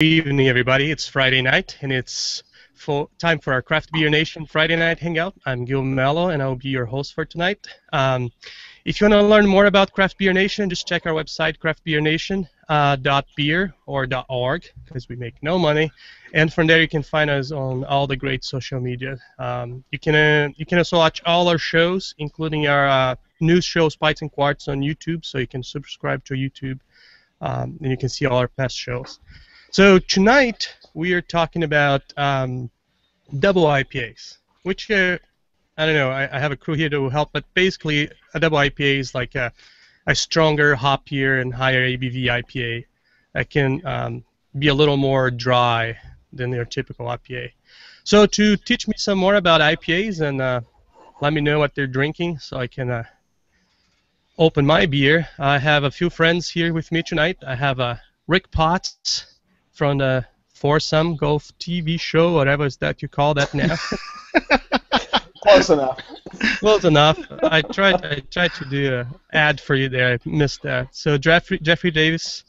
Good evening, everybody. It's Friday night, and it's time for our Craft Beer Nation Friday Night Hangout. I'm Gil Mello, and I'll be your host for tonight. If you want to learn more about Craft Beer Nation, just check our website, craftbeernation.beer or .org, because we make no money. And from there, you can find us on all the great social media. You can also watch all our shows, including our news show, Spites and Quarts, on YouTube, so you can subscribe to YouTube, and you can see all our past shows. So tonight we are talking about double IPAs, which I don't know. I have a crew here to help, but basically a double IPA is like a stronger, hoppier, and higher ABV IPA that can be a little more dry than their typical IPA. So to teach me some more about IPAs and let me know what they're drinking, so I can open my beer, I have a few friends here with me tonight. I have Rick Potts from the Foursome Golf TV show, whatever is that you call that now. Close enough. Close enough. I tried to do an ad for you there. I missed that. So Jeffrey Davis,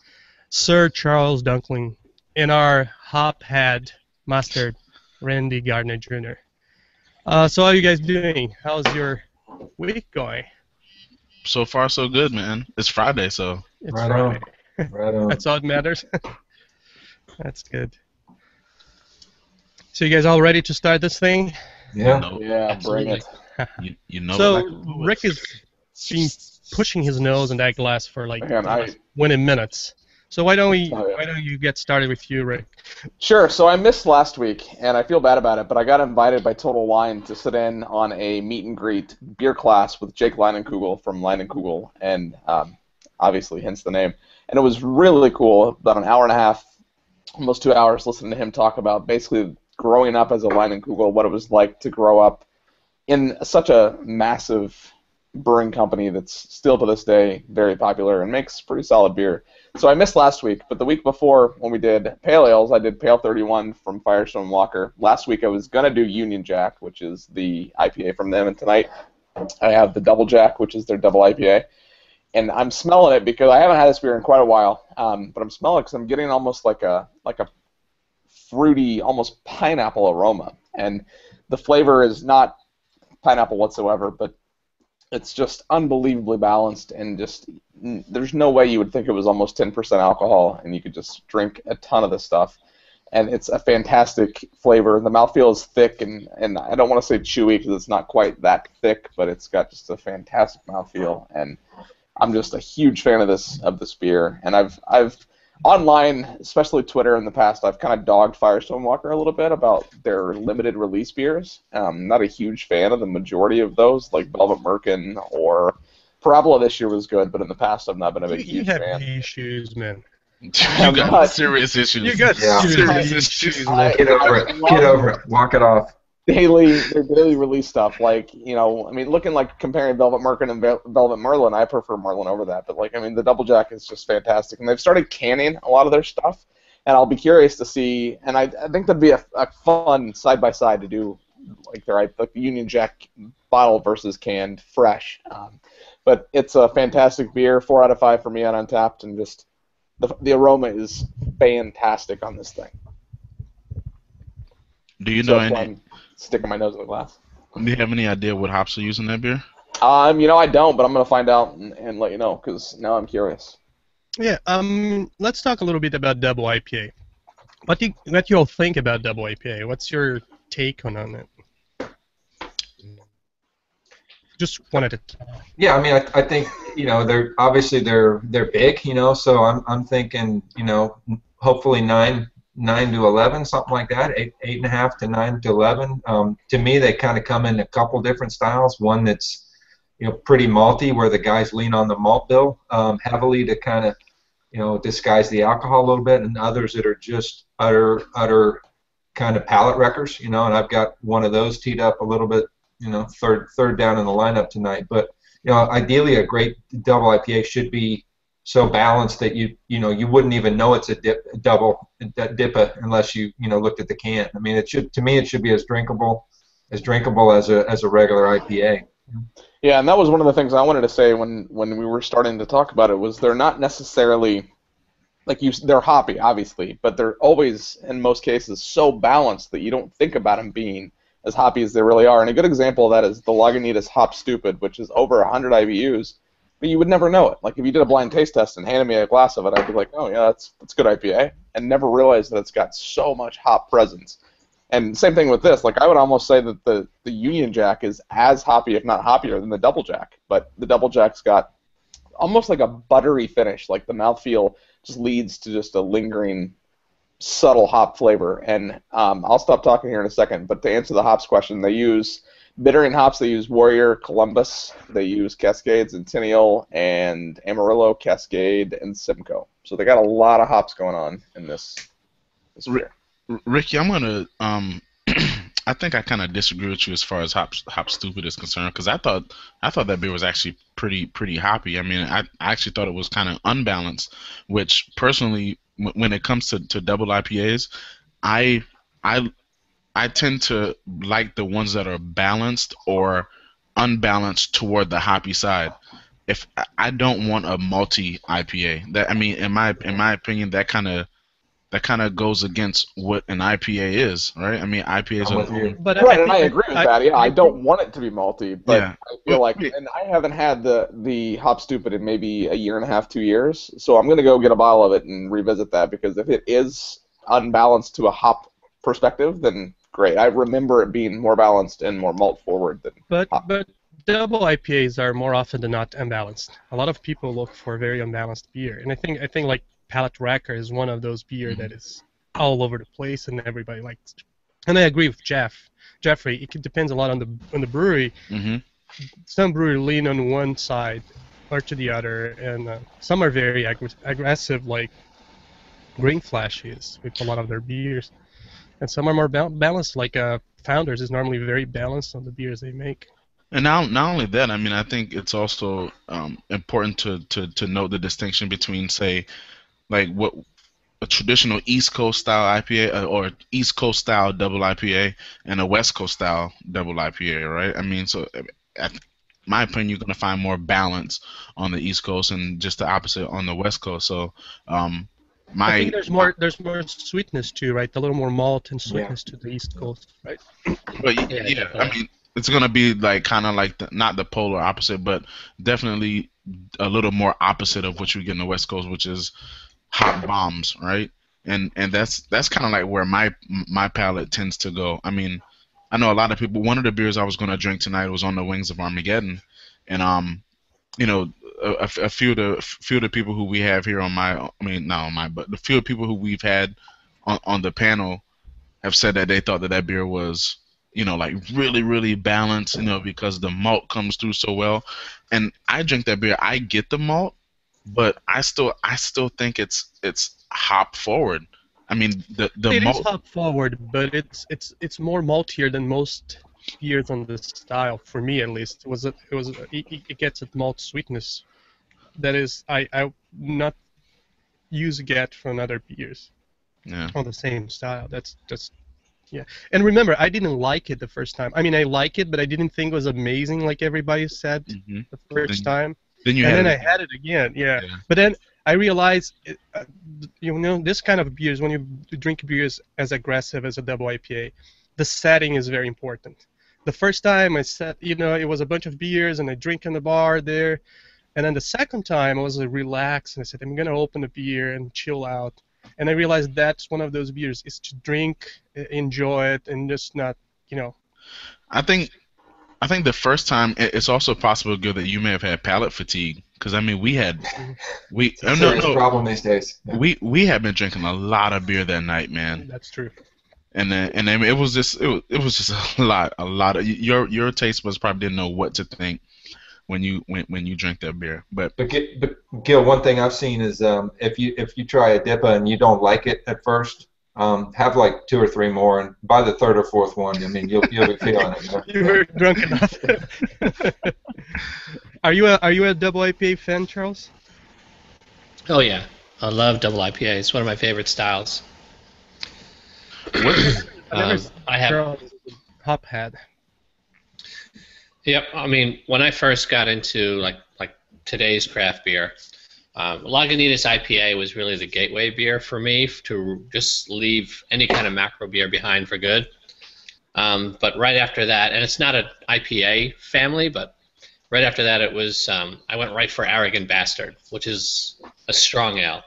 Sir Charles Dunkling, and our hop head master, Randy Gardner, Jr. So how are you guys doing? How's your week going? So far, so good, man. It's Friday, so. It's Friday. Right on. That's all that matters. That's good. So you guys all ready to start this thing? Yeah, no, yeah, bring it. You know. So Rick has been pushing his nose in that glass for like 20 minutes. So why don't you get started with you, Rick? Sure. So I missed last week, and I feel bad about it, but I got invited by Total Wine to sit in on a meet and greet beer class with Jake Leinenkugel from Leinenkugel, and obviously hence the name. And it was really cool. About an hour and a half. Almost 2 hours listening to him talk about basically growing up as a Leinenkugel, what it was like to grow up in such a massive brewing company that's still to this day very popular and makes pretty solid beer. So I missed last week, but the week before when we did Pale Ales, I did Pale 31 from Firestone Walker. Last week I was going to do Union Jack, which is the IPA from them, and tonight I have the Double Jack, which is their double IPA. And I'm smelling it because I haven't had this beer in quite a while, but I'm smelling it because I'm getting almost like a fruity, almost pineapple aroma. And the flavor is not pineapple whatsoever, but it's just unbelievably balanced, and just there's no way you would think it was almost 10% alcohol, and you could just drink a ton of this stuff. And it's a fantastic flavor. The mouthfeel is thick, and I don't want to say chewy because it's not quite that thick, but it's got just a fantastic mouthfeel, and I'm just a huge fan of this beer, and I've online, especially Twitter in the past, I've kind of dogged Firestone Walker a little bit about their limited release beers. Not a huge fan of the majority of those, like Velvet Merkin or Parabola. This year was good, but in the past I've not been a big huge fan. You have issues, man. You got serious issues. You got serious issues. Get over it. Walk it off. Their daily release stuff, like, you know, I mean, looking like comparing Velvet Merkin and Velvet Merlin, I prefer Merlin over that, but, like, I mean, the Double Jack is just fantastic, and they've started canning a lot of their stuff, and I'll be curious to see, and I think that'd be a fun side-by-side to do, like, the Union Jack bottle versus canned fresh, but it's a fantastic beer, 4 out of 5 for me on Untapped, and just the aroma is fantastic on this thing. Do you know any... Sticking my nose in the glass. Do you have any idea what hops are used in that beer? You know, I don't, but I'm going to find out and let you know, because now I'm curious. Yeah, let's talk a little bit about double IPA. What you all think about double IPA? What's your take on it? Just wanted to... Yeah, I mean, I think, you know, they're obviously big, you know, so I'm thinking, you know, hopefully 9 to 11, something like that, 8.5 to 9 to 11. To me, they kind of come in a couple different styles. One that's, you know, pretty malty, where the guys lean on the malt bill heavily to kind of, you know, disguise the alcohol a little bit, and others that are just utter kind of palate wreckers, you know. And I've got one of those teed up a little bit, you know, third down in the lineup tonight. But you know, ideally, a great double IPA should be so balanced that you know, you wouldn't even know it's a double dipper unless you looked at the can. I mean, to me it should be as drinkable as a regular IPA. Yeah, and that was one of the things I wanted to say when we were starting to talk about it, was they're not necessarily like you, they're hoppy, obviously, but they're always, in most cases, so balanced that you don't think about them being as hoppy as they really are. And a good example of that is the Lagunitas Hop Stupid, which is over 100 IBUs, but you would never know it. Like, if you did a blind taste test and handed me a glass of it, I'd be like, oh, yeah, that's good IPA, and never realized that it's got so much hop presence. And same thing with this. Like, I would almost say that the Union Jack is as hoppy, if not hoppier, than the Double Jack, but the Double Jack's got almost like a buttery finish, like the mouthfeel just leads to just a lingering, subtle hop flavor. And I'll stop talking here in a second, but to answer the hops question, they use bittering hops. They use Warrior, Columbus. They use Cascade, Centennial, and Amarillo, Cascade, and Simcoe. So they got a lot of hops going on in this beer. Ricky, I'm going to I think I kind of disagree with you as far as Hop Stupid is concerned, because I thought that beer was actually pretty hoppy. I mean, I actually thought it was kind of unbalanced, which personally, when it comes to double IPAs, I tend to like the ones that are balanced or unbalanced toward the hoppy side. If I don't want a malty IPA, that, I mean, in my opinion, that kind of goes against what an IPA is, right? I mean, IPAs are... But right, and I agree with that. Yeah, I don't want it to be malty, but yeah. I feel like... And I haven't had the Hop Stupid in maybe a year and a half, 2 years, so I'm going to go get a bottle of it and revisit that, because if it is unbalanced to a hop perspective, then great. I remember it being more balanced and more malt-forward than hop. But double IPAs are more often than not unbalanced. A lot of people look for very unbalanced beer, and I think like Palette Racker is one of those beer that is all over the place and everybody likes. And I agree with Jeffrey. It depends a lot on the brewery. Mm-hmm. Some brewery lean on one side or to the other, and some are very aggressive, like Green Flash is with a lot of their beers, and some are more balanced, like Founders is normally very balanced on the beers they make. And not only that, I mean, I think it's also important to note the distinction between, say, like what a traditional East Coast style IPA or East Coast style double IPA and a West Coast style double IPA, right? I mean, so my opinion, you're gonna find more balance on the East Coast and just the opposite on the West Coast. So, I think there's more sweetness too, right? A little more malt and sweetness to the East Coast, right? But yeah, I mean, it's gonna be like kind of like not the polar opposite, but definitely a little more opposite of what you get in the West Coast, which is hot bombs, right? And that's kind of like where my palate tends to go. I mean, I know a lot of people. One of the beers I was going to drink tonight was On the Wings of Armageddon, and you know, a few of the people who we have here on my, I mean, not on my, but the few people who we've had on the panel have said that they thought that beer was, you know, like really, really balanced, you know, because the malt comes through so well. And I drink that beer. I get the malt, but I still think it's hop forward. I mean, the malt is hop forward, but it's more maltier than most beers on this style. For me, at least, it gets a malt sweetness that is I not use get from other beers on the same style. That's just. Yeah, and remember, I didn't like it the first time. I mean, I like it, but I didn't think it was amazing like everybody said the first time. Then I had it again, yeah. But then I realized, you know, this kind of beers, when you drink beers as aggressive as a double IPA, the setting is very important. The first time I said, you know, it was a bunch of beers, and I drink in the bar there. And then the second time, I was relaxed, and I said, I'm going to open a beer and chill out. And I realized that's one of those beers is to drink, enjoy it, and just not, you know. I think the first time it's also possible, Gil, that you may have had palate fatigue, because I mean we it's a serious problem these days. Yeah. We have been drinking a lot of beer that night, man. That's true. And I mean, it was just a lot of your taste buds probably didn't know what to think when you drink that beer. But Gil, one thing I've seen is if you try a DIPA and you don't like it at first, have like 2 or 3 more, and by the 3rd or 4th one, I mean you'll be feeling it. You were drunk enough. Are you a double IPA fan, Charles? Oh yeah, I love double IPA. It's one of my favorite styles. I have Charles hop head. Yep, I mean, when I first got into like today's craft beer, Lagunitas IPA was really the gateway beer for me to just leave any kind of macro beer behind for good. But right after that, and it's not an IPA family, but right after that it was, I went right for Arrogant Bastard, which is a strong ale.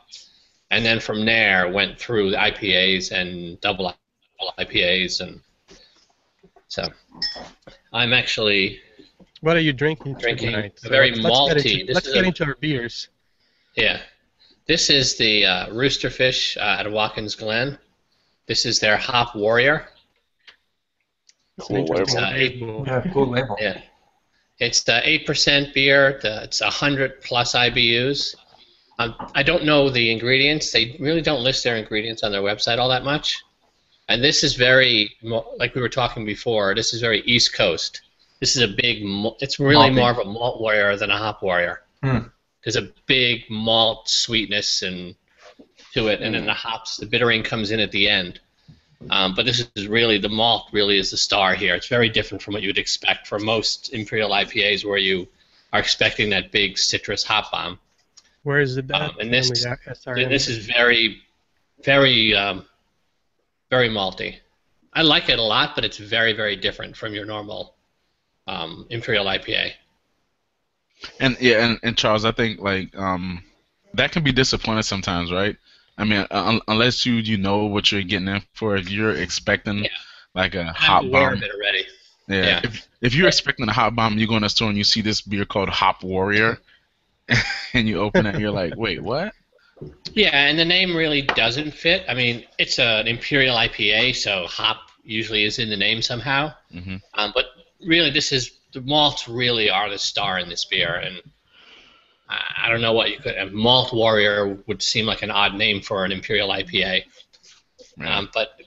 And then from there went through the IPAs and double IPAs, and so I'm actually... What are you drinking tonight? A very malty. Let's get into our beers. Yeah. This is the Roosterfish out of Watkins Glen. This is their Hop Warrior. Cool label. Yeah. It's 8% beer. It's 100 plus IBUs. I don't know the ingredients. They really don't list their ingredients on their website all that much. And this is very, like we were talking before, this is very East Coast. This is a big, it's really more of a malt warrior than a hop warrior. Mm. There's a big malt sweetness and to it, and then the hops, the bittering comes in at the end. But this is really, the malt really is the star here. It's very different from what you'd expect for most Imperial IPAs, where you are expecting that big citrus hop bomb. Where is it? And this is very, very, very malty. I like it a lot, but it's very, very different from your normal Imperial IPA. And yeah, and Charles, I think like that can be disappointing sometimes, right? I mean, unless you know what you're getting in for. If you're expecting like a hop bomb, of it already. Yeah. If you're expecting a hop bomb, you go in a store and you see this beer called Hop Warrior, and you open it and you're like, wait, what? Yeah, and the name really doesn't fit. I mean, it's an Imperial IPA, so hop usually is in the name somehow. Mm-hmm. But really, the malts really are the star in this beer, and I don't know what you could. A malt warrior would seem like an odd name for an Imperial IPA, but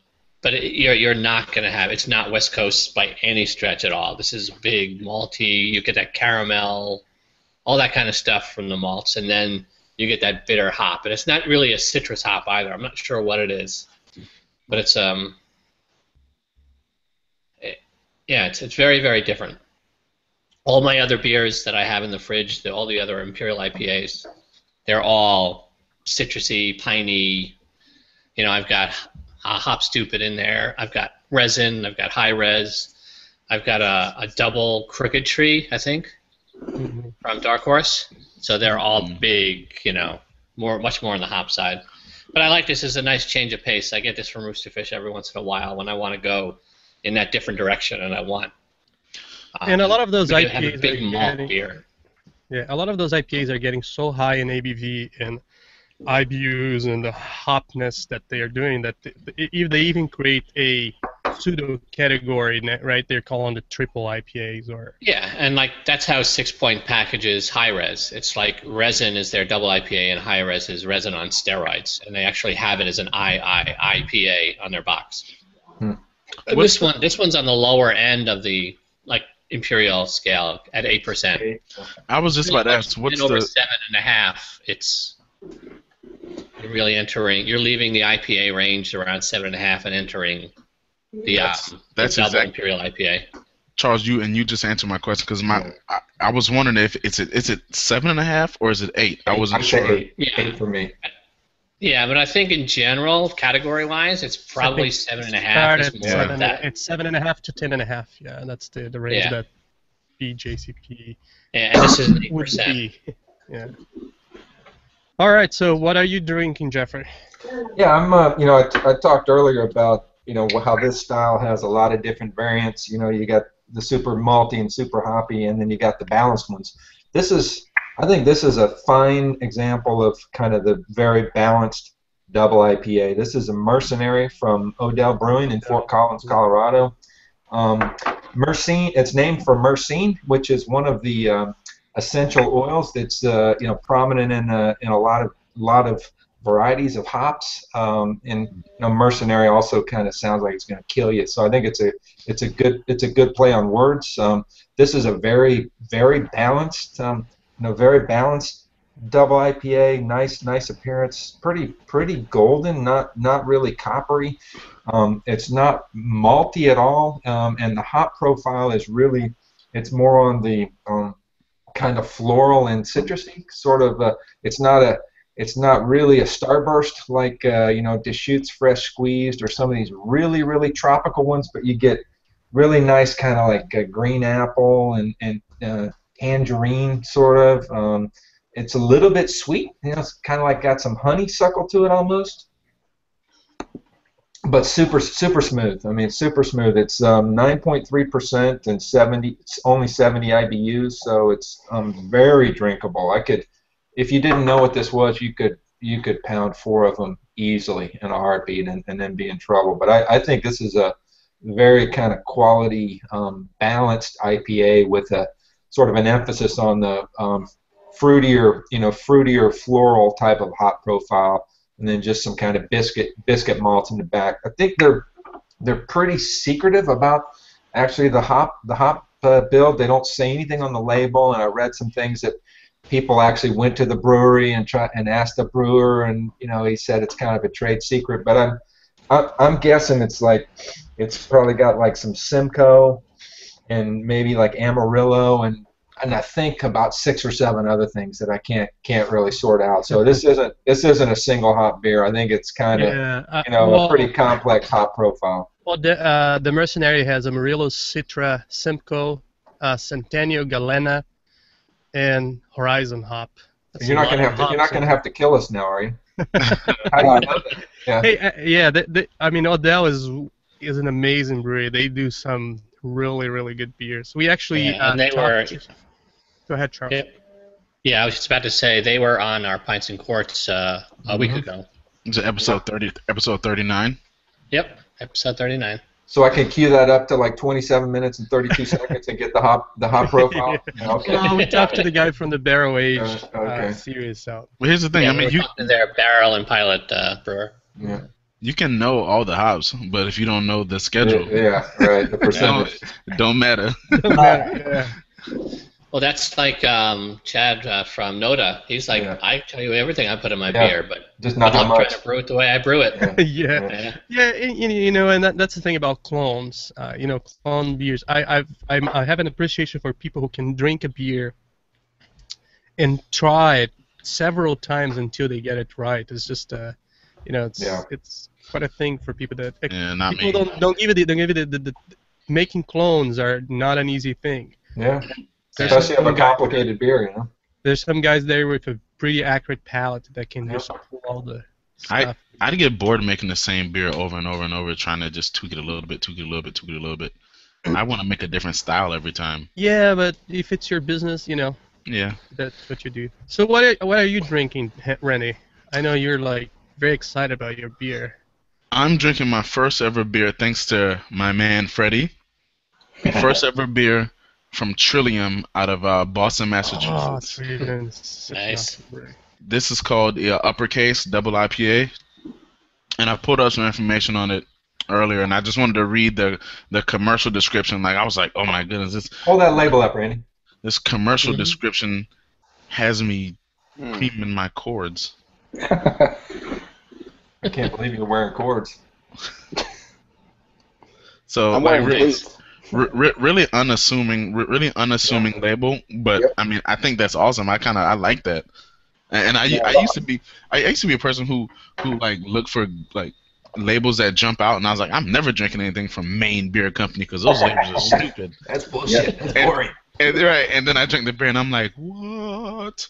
you're not going to have. It's not West Coast by any stretch at all. This is big malty. You get that caramel, all that kind of stuff from the malts, and then you get that bitter hop. And it's not really a citrus hop either. I'm not sure what it is, but it's it's very, very different. All my other beers that I have in the fridge, all the other Imperial IPAs, they're all citrusy, piney. You know, I've got Hop Stupid in there. I've got Resin. I've got High Res. I've got a double Crooked Tree, I think, from Dark Horse. So they're all big, you know, much more on the hop side. But I like this as a nice change of pace. I get this from Roosterfish every once in a while when I want to go in that different direction and I want. And a lot of those IPAs are getting so high in ABV and IBUs and the hopness that they are doing that if they even create a pseudo category, right? They're calling it triple IPAs or. Yeah, and like that's how 6-Point packages High Res. It's like Resin is their double IPA and High Res is Resin on steroids, and they actually have it as an IPA on their box. Hmm. This one's on the lower end of the. Like Imperial scale at 8%. I was just about to ask, what's over 7.5? It's you're really entering. You're leaving the IPA range around 7.5 and entering the that's double Imperial IPA. Charles, you just answered my question because I was wondering if is it 7.5 or is it 8? I wasn't sure. 8 for me. Yeah, but I think in general, category-wise, it's probably 7.5. It's 7.5 to 10.5. Yeah, that's the range that BJCP. Yeah, and this is 8%. Yeah. All right. So, what are you drinking, Jeffrey? Yeah, I'm. You know, I talked earlier about how this style has a lot of different variants. You know, you got the super malty and super hoppy, and then you got the balanced ones. I think this is a fine example of kind of the very balanced double IPA. This is a Mercenary from Odell Brewing in Fort Collins, Colorado. Mercine, it's named for myrcene, which is one of the essential oils that's prominent in a lot of varieties of hops. And Mercenary also kind of sounds like it's going to kill you. So I think it's a good play on words. This is a very, very balanced. Very balanced double IPA, nice appearance, pretty golden, not really coppery. It's not malty at all, and the hop profile is really, it's more on the kind of floral and citrusy. Sort of a, it's not really a starburst like you know, Deschutes Fresh Squeezed or some of these really, really tropical ones, but you get really nice kind of like a green apple and tangerine sort of. It's a little bit sweet. You know, it's kind of like got some honeysuckle to it almost, but super smooth. I mean, super smooth. It's 9.3% and only 70 IBUs, so it's very drinkable. I could, if you didn't know what this was, you could pound 4 of them easily in a heartbeat and then be in trouble. But I think this is a very kind of quality balanced IPA with a sort of an emphasis on the fruitier, you know, fruitier floral type of hop profile, and then just some kind of biscuit malts in the back. I think they're pretty secretive about actually the hop build. They don't say anything on the label, and I read some things that people actually went to the brewery and asked the brewer, and you know, he said it's kind of a trade secret. But I'm guessing it's like it's probably got like some Simcoe and maybe like Amarillo and I think about 6 or 7 other things that I can't really sort out. So this isn't a single hop beer. I think it's kind of you know, a pretty complex hop profile. Well, the Mercenary has Amarillo, Citra, Simcoe, Centennial, Galena, and Horizon hop. That's you're not gonna have to kill us now, are you? How do you know that? Yeah. Hey, I mean, Odell is an amazing brewery. They do some really good beers. We actually and they were. Go ahead, Charles. Yeah, I was just about to say they were on our Pints and Quarts a week ago. Is it episode 30? Episode 39. Yep, episode 39. So I can cue that up to like 27 minutes and 32 seconds and get the hop profile. Yeah. Okay. No, we talked to the guy from the Barrel Age series. Out. Well, here's the thing. Yeah, I mean, you talked to their Barrel and Pilot brewer. Yeah. You can know all the hops, but if you don't know the schedule, right, the percentage don't matter. Don't matter. Yeah. Well, that's like Chad from Noda. He's like, I tell you everything I put in my beer, but just not I'm trying to brew it the way I brew it. You know, and that's the thing about clones. You know, clone beers. I have an appreciation for people who can drink a beer and try it several times until they get it right. It's just you know, it's quite a thing for people that people don't give it the making clones are not an easy thing. Yeah. Especially of a complicated beer, you know. There's some guys there with a pretty accurate palate that can just pull all the stuff. I'd get bored of making the same beer over and over and over, trying to just tweak it a little bit, tweak it a little bit, tweak it a little bit. I want to make a different style every time. Yeah, but if it's your business, you know. Yeah. That's what you do. So what are you drinking, Rennie? I know you're like very excited about your beer. I'm drinking my first ever beer, thanks to my man Freddie. First ever beer from Trillium out of Boston, Massachusetts. Oh, nice. This is called Uppercase Double IPA, and I pulled up some information on it earlier, and I just wanted to read the commercial description. Like, I was like, oh my goodness, this. Hold that label up, Randy. This commercial description has me creaming my cords. I can't believe you're wearing cords. So I'm wearing boots. Really unassuming label, but I mean, I think that's awesome. I like that, and I used to be a person who like looked for like labels that jump out, and I was like, I'm never drinking anything from Maine Beer Company because those labels are stupid. That's bullshit. That's boring. And then I drink the beer, and I'm like, what?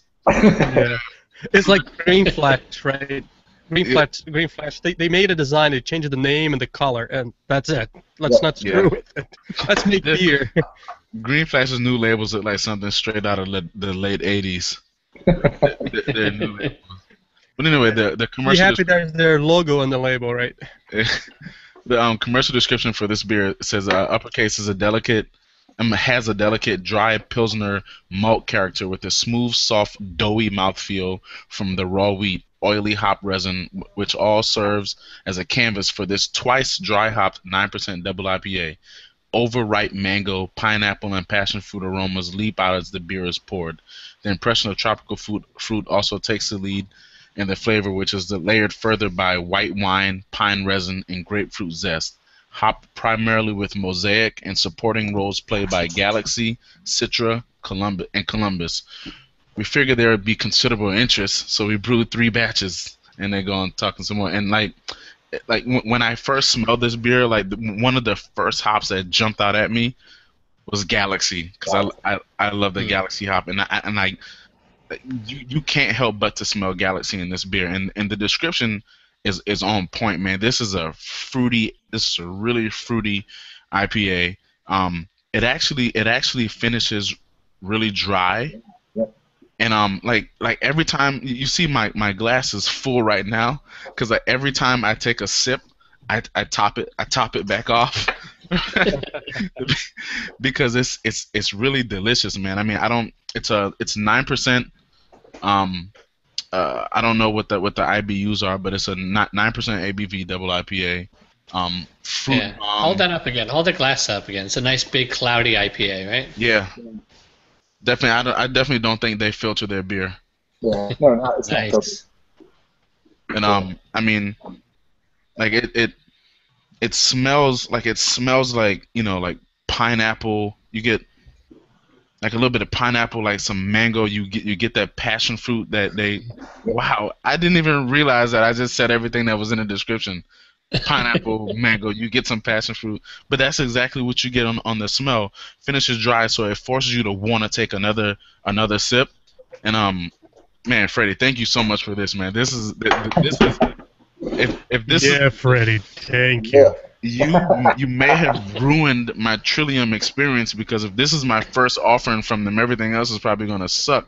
It's like Green Flash, right? Green Flash. They made a design. They changed the name and the color, and that's it. Let's not screw with it. Let's make beer. Green Flash's new labels look like something straight out of the late '80s. They're new labels. But anyway, the commercial. You're happy there's their logo on the label, right? The commercial description for this beer says Uppercase is a delicate. Has a delicate dry pilsner malt character with a smooth, soft, doughy mouthfeel from the raw wheat, oily hop resin, which all serves as a canvas for this twice dry hopped 9% double IPA. Overripe mango, pineapple, and passion fruit aromas leap out as the beer is poured. The impression of tropical fruit also takes the lead in the flavor, which is layered further by white wine, pine resin, and grapefruit zest. Hop primarily with Mosaic and supporting roles played by Galaxy, Citra, Columbus and Columbus. We figured there would be considerable interest, so we brewed 3 batches, and they're going talking some more. And like when I first smelled this beer, like one of the first hops that jumped out at me was Galaxy, because I love the Galaxy hop, and you can't help but to smell Galaxy in this beer, and the description is on point, man. This is a really fruity IPA. It actually finishes really dry. And like every time you see my glass is full right now, because like every time I take a sip, I top it back off because it's really delicious, man. I mean, I don't. It's 9%. I don't know what the IBUs are, but it's a 9% ABV double IPA. Fruit, yeah. Hold that up again. Hold the glass up again. It's a nice big cloudy IPA, right? Yeah. Definitely, I definitely don't think they filter their beer. Yeah, no, it's nice. Not filtered. And I mean, like it smells like like pineapple. You get like a little bit of pineapple, like some mango. You get that passion fruit that they. Wow, I didn't even realize that. I just said everything that was in the description. Pineapple, mango, you get some passion fruit, but that's exactly what you get on the smell. Finishes dry, so it forces you to want to take another sip. And man, Freddie, thank you so much for this, man. This is if this yeah, is, Freddie, thank you. You may have ruined my Trillium experience, because if this is my first offering from them, everything else is probably gonna suck.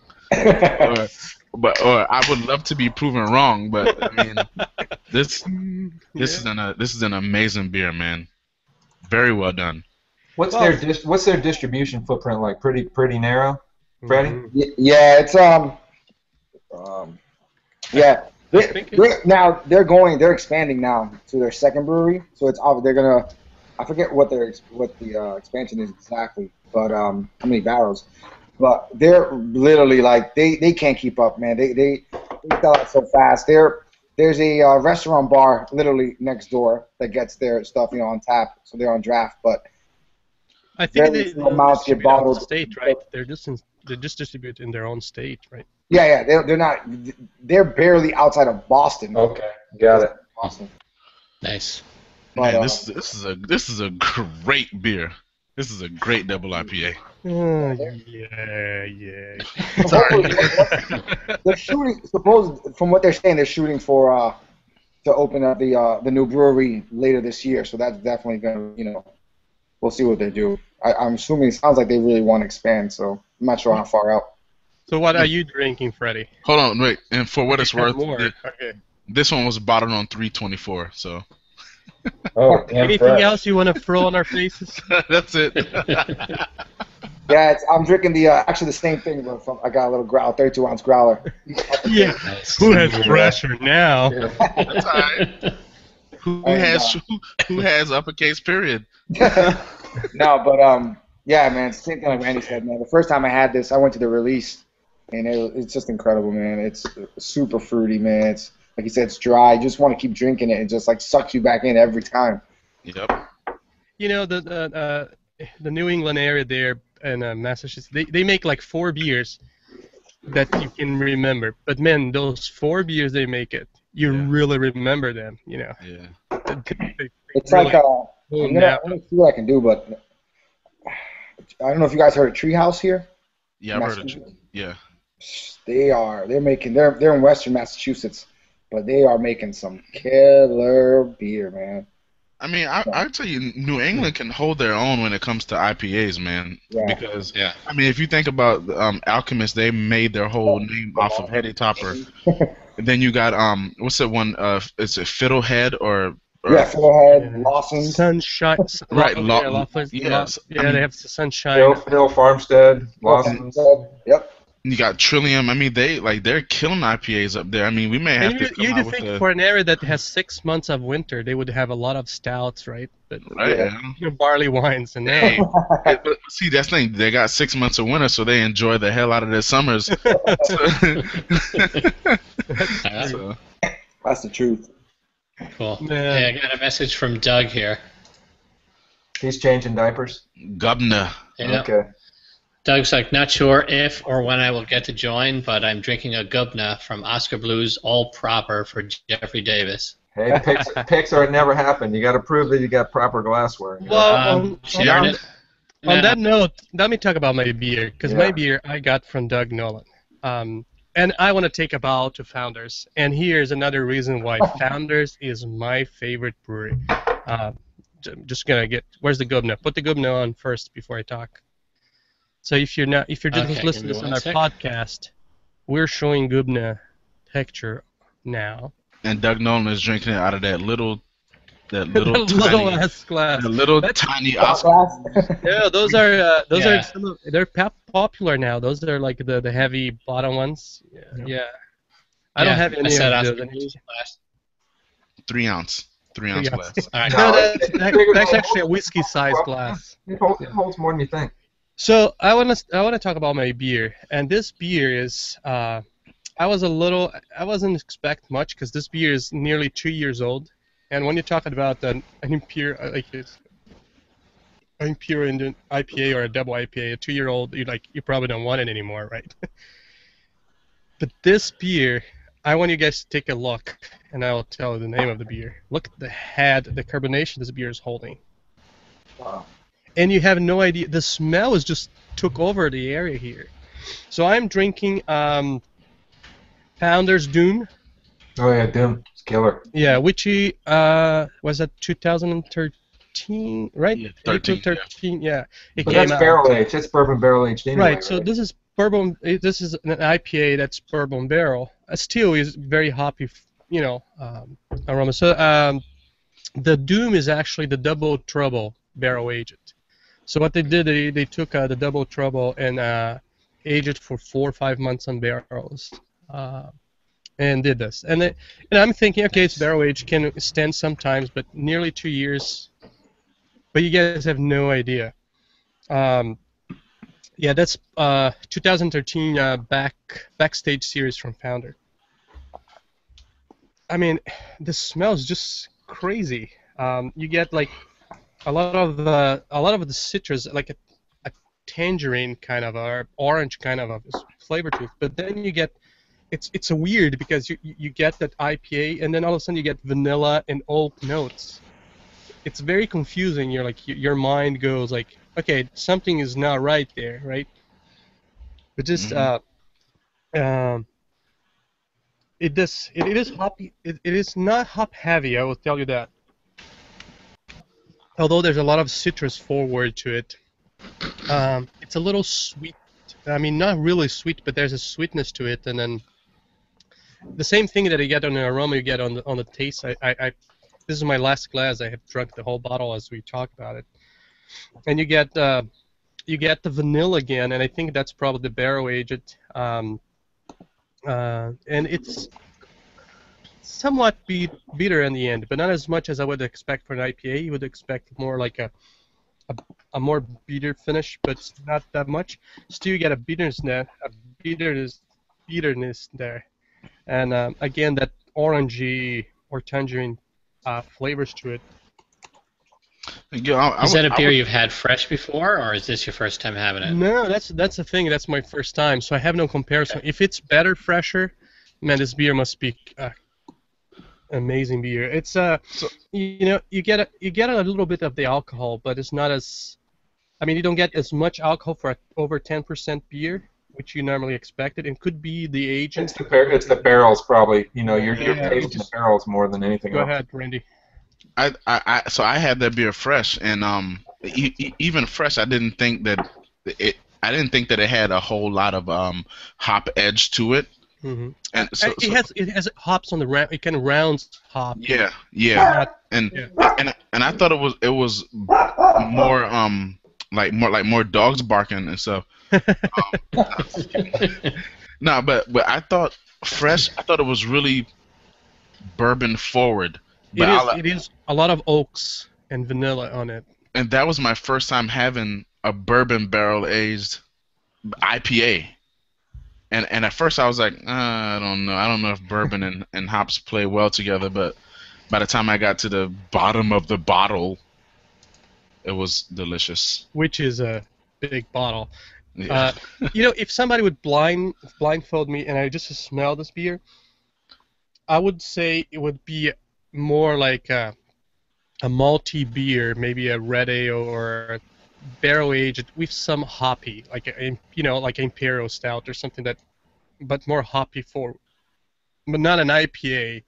Or I would love to be proven wrong, but I mean, this is an amazing beer, man. Very well done. What's their distribution footprint like? Pretty narrow, Freddie? Yeah, it's yeah. They're expanding now to their second brewery, so it's they're gonna. I forget what the expansion is exactly, but how many barrels? But they're literally like they can't keep up, man. They sell it so fast. There's a restaurant bar literally next door that gets their stuff, on tap, so they're on draft. But I think they don't distribute in their own state, right? They just distribute in their own state, right? Yeah. They're not. They're barely outside of Boston. Okay, got it. Boston. Nice. But, man, this is a great beer. This is a great double IPA. Yeah. Sorry. They're shooting. From what they're saying, they're shooting for to open up the new brewery later this year. So that's definitely gonna, we'll see what they do. I'm assuming it sounds like they really want to expand. So I'm not sure how far out. So what are you drinking, Freddie? Hold on, wait. And for what it's worth, this one was bottled on 324. So. Oh, anything else you want to throw on our faces? That's it. Yeah, I'm drinking the same thing. But I got a little 32-ounce growler. Yeah, nice. Who has pressure now? Yeah. That's all right. Who has uppercase? Period. No, but yeah, man, it's the same thing like Randy said, man. The first time I had this, I went to the release, and it's just incredible, man. It's super fruity, man. It's like you said, it's dry. You just want to keep drinking it. It just like sucks you back in every time. Yep. The New England area there and Massachusetts, they make like 4 beers that you can remember. But man, those 4 beers they make it, you really remember them. Yeah. It's really like I don't see what I can do, but I don't know if you guys heard of Treehouse here. Yeah, I've heard of it. Yeah. They're in Western Massachusetts. But they are making some killer beer, man. I mean, I tell you, New England can hold their own when it comes to IPAs, man. Yeah. Because, I mean, if you think about Alchemist, they made their whole name off of Hetty Topper. Then you got, what's that one? Is it Fiddlehead or yeah, Fiddlehead, Lawson's. Sunshine. Right, Lawson's. Yes. Yeah, they have Sunshine. Hill Farmstead, Lawson's. Yep. You got Trillium. I mean, they're killing IPAs up there. I mean, we may have to. You would think for an area that has 6 months of winter, they would have a lot of stouts, right? But barley wines and they. But see, that's the thing. They got 6 months of winter, so they enjoy the hell out of their summers. So. That's the truth. Cool. Man. Hey, I got a message from Doug here. He's changing diapers. Gubna. Yeah. Okay. Doug's like, not sure if or when I will get to join, but I'm drinking a Gubna from Oscar Blues, all proper, for Jeffrey Davis. Hey, picks are never happened. You got to prove that you got proper glassware. Well, on that note, let me talk about my beer, because my beer I got from Doug Nolan. And I want to take a bow to Founders. And here's another reason why Founders is my favorite brewery. Just gonna get. Where's the Gubna? Put the Gubna on first before I talk. So if you're just listening to this on our podcast, we're showing Gubna picture now. And Doug Nolan is drinking it out of that little tiny glass. The little tiny Oscar. Yeah, those are some of, they're popular now. Those are like the heavy bottom ones. Yeah. I don't have any of those. 3 ounce. 3 ounce glass. All right. No, that's actually a whiskey-sized glass. It holds more than you think. So I want to talk about my beer, and this beer is I wasn't expect much because this beer is nearly 2 years old, and when you're talking about an imperial, like an imperial Indian IPA or a double IPA, a 2 year old, you probably don't want it anymore, right? But this beer, I want you guys to take a look, and I will tell you the name of the beer. Look at the head, the carbonation this beer is holding. Wow. And you have no idea. The smell is just took over the area here. So I'm drinking Founders Doom. Oh yeah, Doom. It's killer. Yeah, which was that 2013, right? Yeah, 2013. Yeah. But that's barrel aged. That's bourbon barrel aged anyway. Right. So this is bourbon. This is an IPA that's bourbon barrel. Still is very hoppy, aroma. So the Doom is actually the Double Trouble barrel aged. So what they did, they took the Double Trouble and aged it for 4 or 5 months on barrels, and did this. And I'm thinking, okay, it's barrel aged, can stand sometimes, but nearly 2 years. But you guys have no idea. Yeah, that's 2013 backstage series from Founder. I mean, the smell is just crazy. You get like a lot of the citrus, like a tangerine kind of or orange kind of a flavor to it. But then you get it's weird because you get that IPA and then all of a sudden you get vanilla and oak notes. It's very confusing. You're like your mind goes like, okay, something is not right there, right? But just it is hoppy. It is not hop heavy. I will tell you that. Although there's a lot of citrus forward to it, it's a little sweet. I mean, not really sweet, but there's a sweetness to it, and then the same thing that you get on the aroma, you get on the taste. This is my last glass. I have drunk the whole bottle as we talk about it, and you get the vanilla again, and I think that's probably the barrel aged, and it's somewhat bitter in the end, but not as much as I would expect for an IPA. You would expect more like a more bitter finish, but not that much. Still, you get a bitterness there, and again that orangey or tangerine flavors to it. Is that a beer you've had fresh before, or is this your first time having it? No, that's the thing. That's my first time, so I have no comparison. Okay. If it's better, fresher, man, this beer must be. Amazing beer. It's you get a little bit of the alcohol, but it's not as, I mean, you don't get as much alcohol for over 10% beer, which you normally expected, and could be the age. It's the barrels probably. You're tasting the barrels more than anything else. Go ahead, Randy. So I had that beer fresh, and even fresh, I didn't think that it had a whole lot of hop edge to it. Mm-hmm. And it has hops on the round. It kind of rounds hop. And I thought it was more like more dogs barking and stuff. But I thought fresh. I thought it was really bourbon forward. But it is a lot of oaks and vanilla on it. And that was my first time having a bourbon barrel aged IPA. And at first I was like, I don't know if bourbon and hops play well together, but by the time I got to the bottom of the bottle, it was delicious. Which is a big bottle. Yeah. You know, if somebody would blindfold me and I just smell this beer, I would say it would be more like a malty beer, maybe a red ale or barrel aged with some hoppy, like a, you know, like imperial stout or something that, but more hoppy forward, but not an IPA.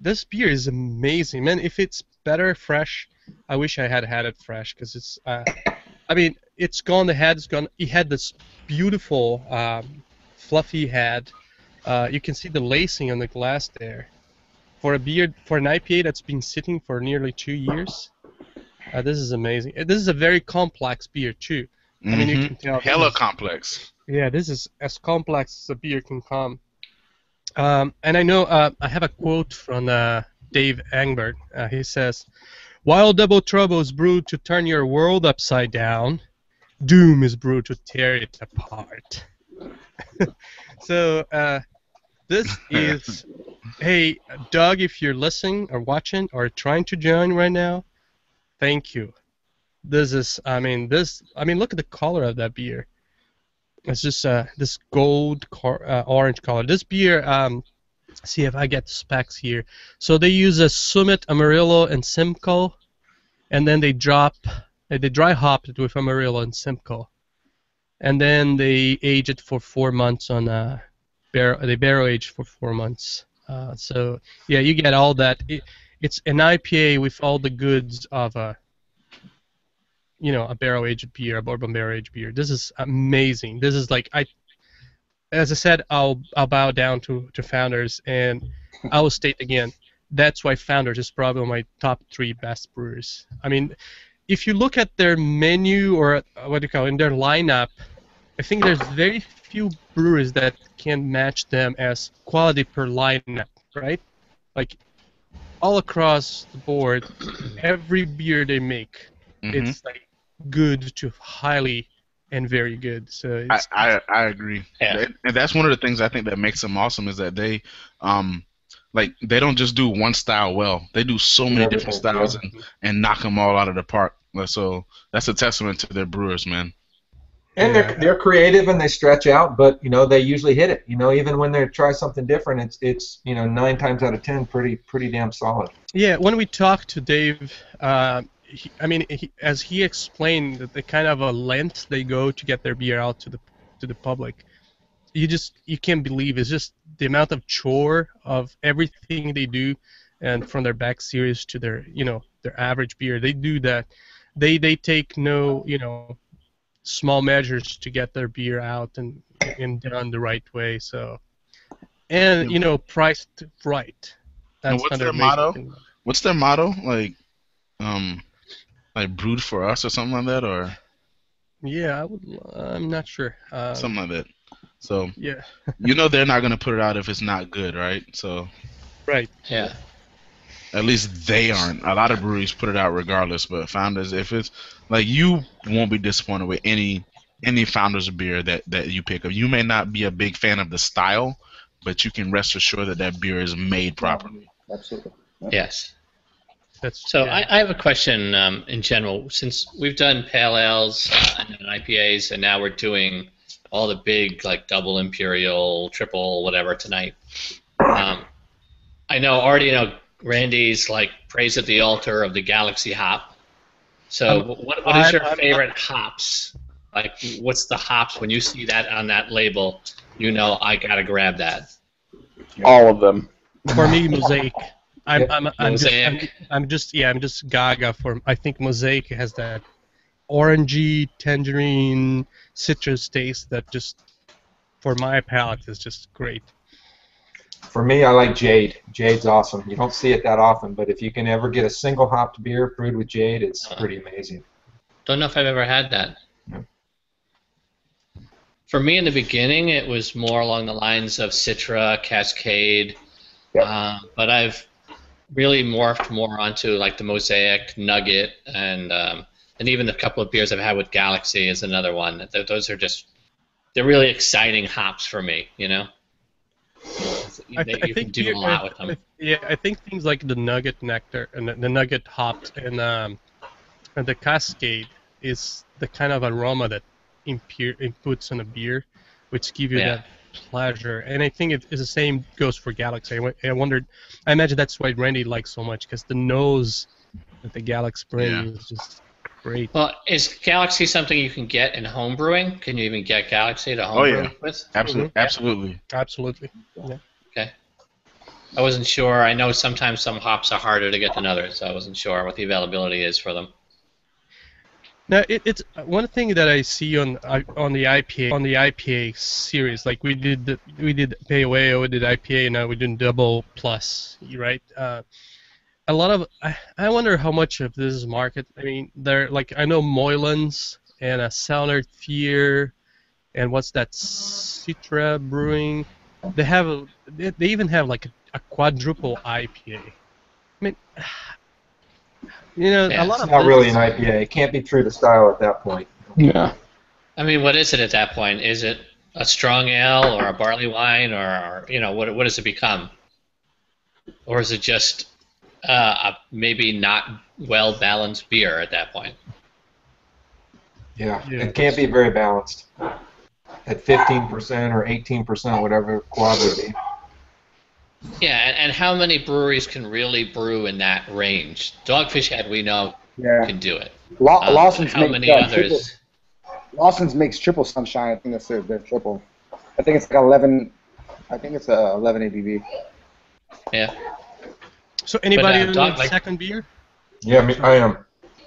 This beer is amazing, man. If it's better fresh, I wish I had had it fresh because it's. I mean, it's gone. The head's gone. It had this beautiful, fluffy head. You can see the lacing on the glass there. For a beer, for an IPA that's been sitting for nearly 2 years, this is amazing. This is a very complex beer too. Mm-hmm. I mean, you can tell. Hella complex. Yeah, this is as complex as a beer can come. And I know I have a quote from Dave Engbert. He says, "While Double Trouble is brewed to turn your world upside down, Doom is brewed to tear it apart." So this is, hey Doug, if you're listening or watching or trying to join right now, thank you. This is, I mean, look at the color of that beer. It's just this gold orange color. This beer, see if I get the specs here. So they use a Summit, Amarillo, and Simcoe, and then they dry hop it with Amarillo and Simcoe, and then they age it for 4 months on a barrel. They barrel age for 4 months. So yeah, you get all that. It's an IPA with all the goods of a. You know, a barrel aged beer, a bourbon barrel aged beer. This is amazing. This is like as I said, I'll bow down to Founders, and I will state again, that's why Founders is probably my top 3 best brewers. I mean, if you look at their menu or what do you call it, in their lineup, I think there's very few brewers that can match them as quality per lineup, right? Like all across the board, every beer they make, it's like good to highly and very good. So it's, I agree, yeah. And that's one of the things I think that makes them awesome is that they, like they don't just do one style well. They do so many different styles and knock them all out of the park. So that's a testament to their brewers, man. And they're creative and they stretch out, but you know they usually hit it. You know, even when they try something different, it's you know 9 times out of 10 pretty damn solid. Yeah, when we talked to Dave. I mean, as he explained, the kind of a length they go to get their beer out to the public, you can't believe. It's just the amount of chore of everything they do, and from their back series to their their average beer, they do that. They take no small measures to get their beer out and done the right way. So, and priced right. That's what's their motto? What's their motto? Like brewed for us or something like that, or yeah, I'm not sure. Something like that. So yeah, they're not gonna put it out if it's not good, right? So right, yeah. At least they aren't. A lot of breweries put it out regardless, but Founders, if it's like you won't be disappointed with any Founders beer that you pick up. You may not be a big fan of the style, but you can rest assured that that beer is made properly. Absolutely. Yes. So yeah. I have a question in general. Since we've done pale ales and IPAs, and now we're doing all the big like double imperial, triple, whatever tonight. I know Randy's like praise at the altar of the Galaxy hop. So what is your favorite hops? Like what's the hops when you see that on that label? I gotta grab that. All of them. For me, Mosaic. I'm just gaga for. I think Mosaic has that orangey, tangerine, citrus taste that just, for my palate, is just great. For me, I like Jade. Jade's awesome. You don't see it that often, but if you can ever get a single hopped beer brewed with Jade, it's pretty amazing. Don't know if I've ever had that. No. For me, in the beginning, it was more along the lines of Citra, Cascade, but I've really morphed more onto like the Mosaic, Nugget, and even the couple of beers I've had with Galaxy is another one. Those are just, they're really exciting hops for me, You can do a lot with them. Yeah, I think things like the Nugget Nectar and the Nugget hops and the Cascade is the kind of aroma that inputs in a beer, which give you that pleasure. And I think it is the same goes for Galaxy. I wondered, I imagine that's why Randy likes so much, because the nose that the Galaxy brings is just great. Well, is Galaxy something you can get in homebrewing? Can you even get Galaxy to homebrewing with? Absolutely. Absolutely. Yeah. Okay. I wasn't sure. I know sometimes some hops are harder to get than others, so I wasn't sure what the availability is for them. Now, it's one thing that I see on the IPA series. Like we did POA, we did IPA, and now we're doing double plus, right? A lot of I wonder how much of this is market. I mean, they're like I know Moylan's and a Soundard Fear, and what's that Citra Brewing? They have they even have like a quadruple IPA. I mean. You know, a lot of it's not really an IPA. It can't be true to style at that point. Yeah. I mean, what is it at that point? Is it a strong ale or a barley wine, or you know, what does it become? Or is it just a maybe not well balanced beer at that point? Yeah, it can't be very balanced. At 15% or 18%, whatever quad would be. Yeah, and how many breweries can really brew in that range? Dogfish Head, we know, can do it. Lawson's how many others? Lawson's makes triple sunshine. I think that's their triple. I think it's like 11. I think it's 11 ABV. Yeah. So anybody in the second beer? Yeah, I am.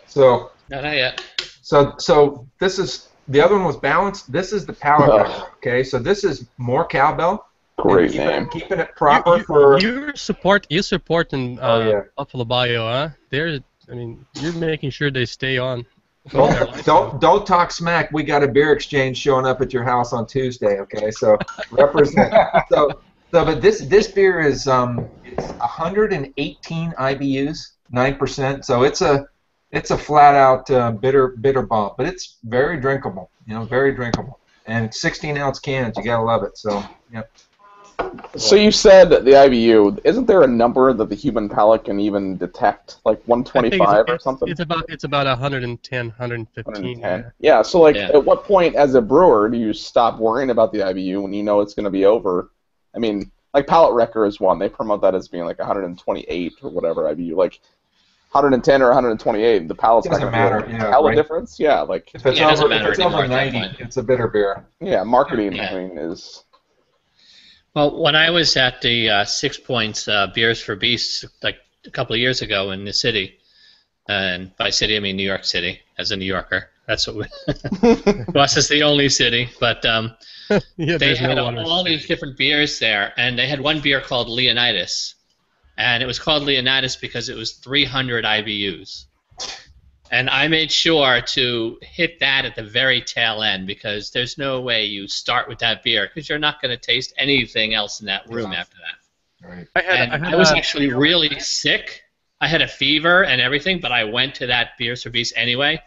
So not yet. So this is the other one was balanced. This is the palate. Okay, so this is more cowbell. Great name. Keeping it proper for you supporting Buffalo Bio, huh? I mean, you're making sure they stay on. Don't talk smack. We got a beer exchange showing up at your house on Tuesday. Okay, so represent. So but this beer is it's 118 IBUs, 9%. So it's a flat out bitter bomb, but it's very drinkable. You know, very drinkable. And 16-ounce cans. You gotta love it. So yep. So you said the IBU. Isn't there a number that the human palate can even detect, like 125 or something? It's about 110, 115. 110. Yeah. So like, at what point as a brewer do you stop worrying about the IBU when you know it's going to be over? I mean, like Palate Wrecker is one. They promote that as being like 128 or whatever IBU. Like 110 or 128. The palate's not going to matter. Hell of a difference. Yeah. Like if it's over 90, it's a bitter beer. Yeah. Marketing. I mean is. Well, when I was at the 6 Points Beers for Beasts like a couple of years ago in the city, and by city I mean New York City, as a New Yorker. That's what Boston is the only city, but they had all these different beers there, and they had one beer called Leonidas, and it was called Leonidas because it was 300 IBUs. And I made sure to hit that at the very tail end because there's no way you start with that beer because you're not going to taste anything else in that room after that. Right. I was actually really sick. I had a fever and everything, but I went to that Beers for Beasts anyway.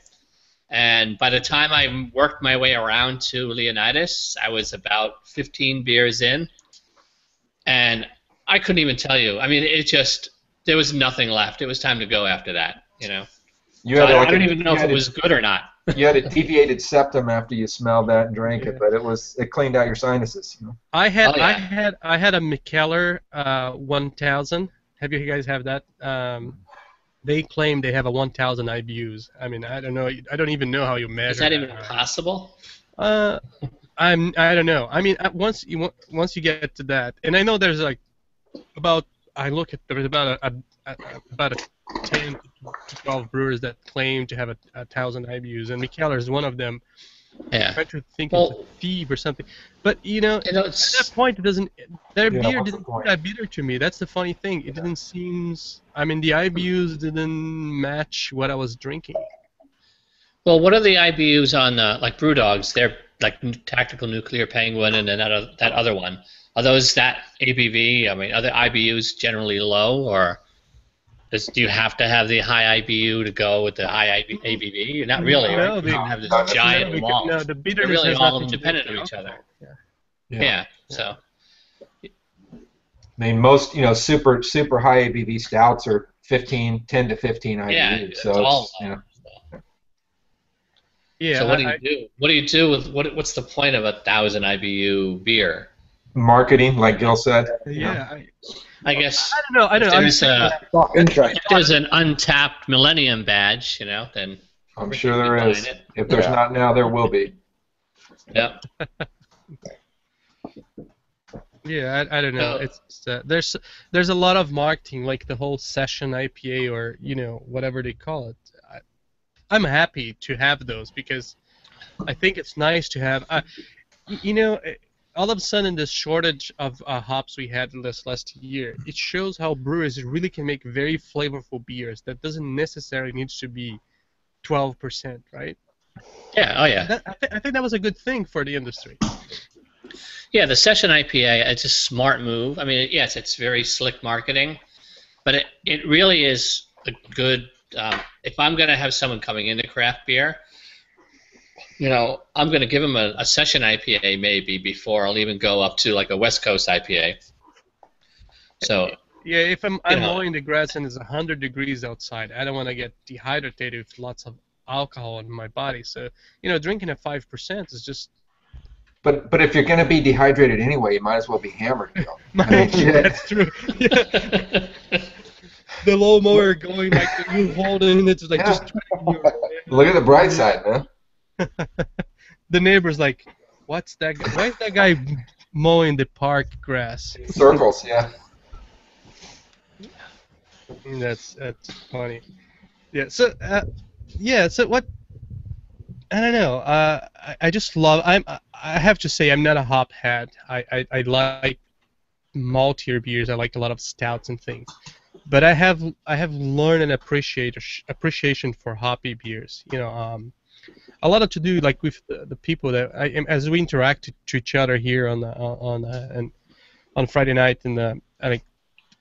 And by the time I worked my way around to Leonidas, I was about 15 beers in. And I couldn't even tell you. I mean, it just, there was nothing left. It was time to go after that, you know. I don't even know if it was good or not. You had a deviated septum after you smelled that and drank it, but it cleaned out your sinuses. You know? I had a McKellar 1000. Have you guys have that? They claim they have a 1000 IBUs. I mean, I don't know. I don't even know how you measure. Is that even possible? I don't know. I mean, once you get to that, and I know there's like about I look at there's about 10 to 12 brewers that claim to have 1,000 IBUs, and McKellar is one of them. Yeah. I try to think it's a thief or something, but at that point, it doesn't. Their beer didn't seem that bitter to me. That's the funny thing. It didn't seem. I mean, the IBUs didn't match what I was drinking. Well, what are the IBUs on like BrewDogs? They're like Tactical Nuclear Penguin and then that other one. Are those that ABV? I mean, are the IBUs generally low or? Do you have to have the high IBU to go with the high ABV? Not really. Right? No, you have this giant wall. No, the bitterness really all dependent on each other. Yeah. So. I mean, most super high ABV stouts are 10 to 15 IBU. Yeah, so it's all. Yeah. So what do you do? What do you do with what? What's the point of 1,000 IBU beer? Marketing, like Gil said. Yeah. I guess. I don't know. I don't know. If there's an Untapped Millennium badge, you know, then. I'm sure there is. If there's not now, there will be. Yep. Yeah, I don't know. It's there's a lot of marketing, like the whole session IPA or you know whatever they call it. I'm happy to have those because I think it's nice to have. You know, all of a sudden this shortage of hops we had this last year, it shows how brewers really can make very flavorful beers that doesn't necessarily need to be 12%, right? Yeah. Oh yeah. I think that was a good thing for the industry. Yeah, the session IPA, it's a smart move. I mean, yes, it's very slick marketing, but it really is a good, if I'm going to have someone coming into craft beer, you know, I'm going to give them a session IPA maybe before I'll even go up to like a West Coast IPA. So yeah, if I'm mowing the grass and it's 100 degrees outside, I don't want to get dehydrated with lots of alcohol in my body. So, you know, drinking at 5% is just... But if you're going to be dehydrated anyway, you might as well be hammered. You know? That's true. Yeah. The low mower going like you holding it, it's like just. Look at the bright side, man. The neighbor's like, "What's that guy? Why is that guy mowing the park grass?" Circles, yeah. That's funny. Yeah. So So what? I don't know. I just love. I have to say, I'm not a hop head. I like maltier beers. I like a lot of stouts and things. But I have learned an appreciation for hoppy beers. You know, a lot of to do like with the people that as we interact to each other here on Friday night and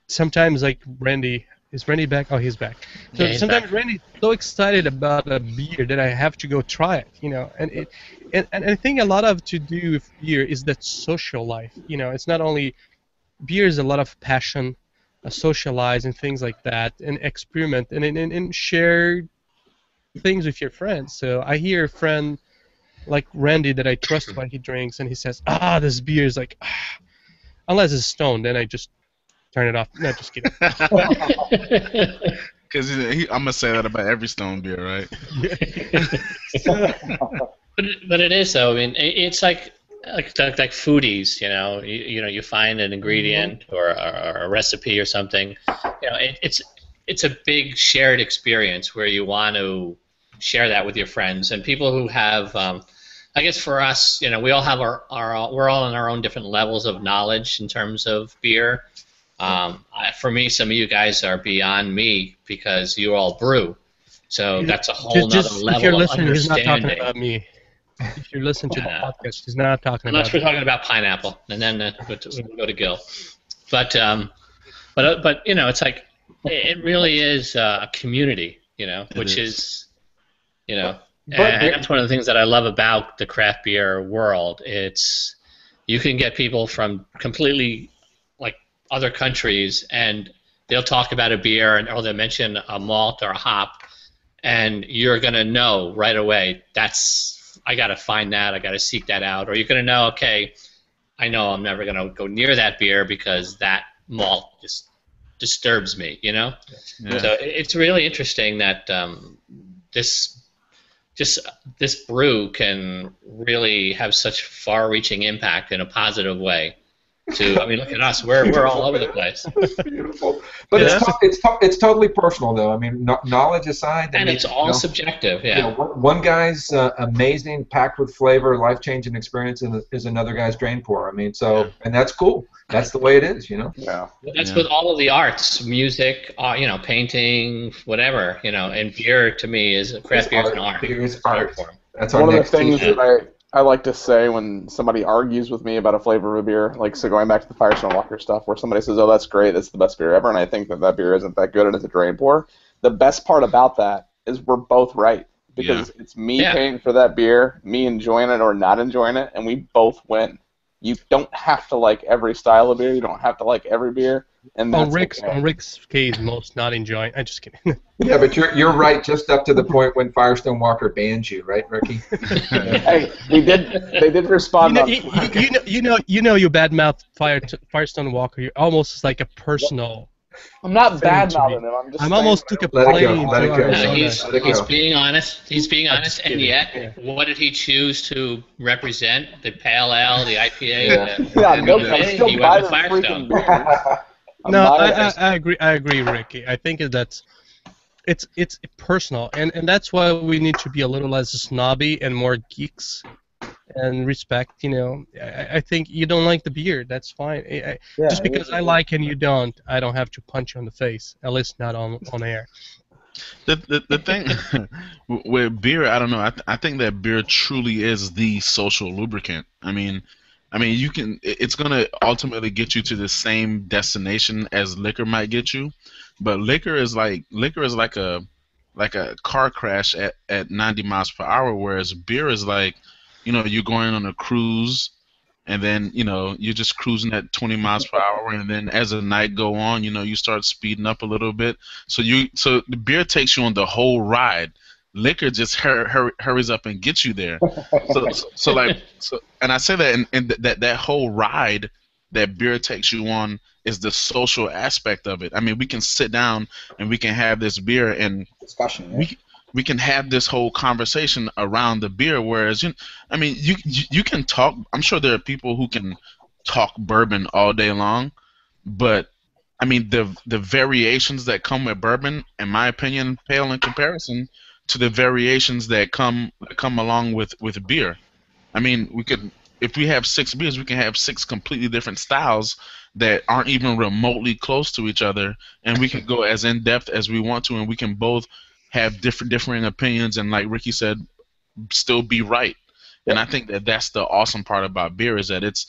sometimes like Randy. Is Randy back? Oh, he's back. So yeah, sometimes Randy's so excited about a beer that I have to go try it, you know. And I think a lot of to do with beer is that social life. You know, it's not only beer is a lot of passion, socialize and things like that, and experiment and share things with your friends. So I hear a friend like Randy that I trust when he drinks, and he says, "This beer is like," unless it's stoned, then I just turn it off. No, just kidding. Because I'm going to say that about every stone beer, right? but it is, though. I mean, it's like foodies, you know. You know, you find an ingredient or a recipe or something. You know, it's a big shared experience where you want to share that with your friends. And people who have, I guess for us, you know, we all have we're all on our own different levels of knowledge in terms of beer. For me, some of you guys are beyond me because you all brew, so that's a whole other level of understanding. He's not talking about me. If you're listening to the podcast, he's not talking about. Unless we're talking about pineapple, and then we'll go to Gil. But you know, it's like it really is a community, you know, which is, you know, and that's one of the things that I love about the craft beer world. It's you can get people from completely other countries, and they'll talk about a beer, or they'll mention a malt or a hop, and you're going to know right away, I got to find that, I got to seek that out, or you're going to know, okay, I know I'm never going to go near that beer because that malt just disturbs me, you know? Yeah. So it's really interesting that this brew can really have such far-reaching impact in a positive way. I mean, look at us. We're all over the place. Beautiful, but it's totally personal, though. I mean, knowledge aside, and it's all subjective. Yeah. You know, one guy's amazing, packed with flavor, life-changing experience, is another guy's drain pour. I mean, so and that's cool. That's the way it is, you know. Yeah. That's with all of the arts, music, you know, painting, whatever, you know. And beer, to me, is craft beer is an art. Beer is art. That's one of the things that I like to say when somebody argues with me about a flavor of a beer, like, so going back to the Firestone Walker stuff, where somebody says, "Oh, that's great, that's the best beer ever," and I think that beer isn't that good and it's a drain pour. The best part about that is we're both right, because it's me paying for that beer, me enjoying it or not enjoying it, and we both win. You don't have to like every style of beer. You don't have to like every beer. And that's on Rick's case, most not enjoying. I'm just kidding. Yeah, but you're right. Just up to the point when Firestone Walker banned you, right, Ricky? Hey, we did. They did respond. You know, you badmouth Firestone Walker. You're almost like a personal. I'm not badmouthing him. I almost took a plane. He's being honest. He's being honest, and yet, what did he choose to represent? The Pale Ale, the IPA. He went with Firestone. No, I agree. I agree, Ricky. I think that's it's personal, and that's why we need to be a little less snobby and more geeks. And respect, you know. I think you don't like the beer. That's fine. Just because I like and you don't, I don't have to punch you in the face. At least not on air. The thing with beer, I don't know. I think that beer truly is the social lubricant. I mean, you can. It's gonna ultimately get you to the same destination as liquor might get you, but liquor is like a car crash at 90 miles per hour, whereas beer is like, you know, you're going on a cruise, and then, you know, you're just cruising at 20 miles per hour, and then as the night go on, you know, you start speeding up a little bit. So the beer takes you on the whole ride. Liquor just hurries up and gets you there. And I say that, and that whole ride that beer takes you on is the social aspect of it. I mean, we can sit down and we can have this beer and discussion. Yeah. We can have this whole conversation around the beer, whereas, you can talk. I'm sure there are people who can talk bourbon all day long, but, I mean, the variations that come with bourbon, in my opinion, pale in comparison to the variations that come along with beer. I mean, we could, if we have 6 beers, we can have 6 completely different styles that aren't even remotely close to each other, and we can go as in-depth as we want to, and we can both have differing opinions, and like Ricky said, still be right. And I think that's the awesome part about beer, is that it's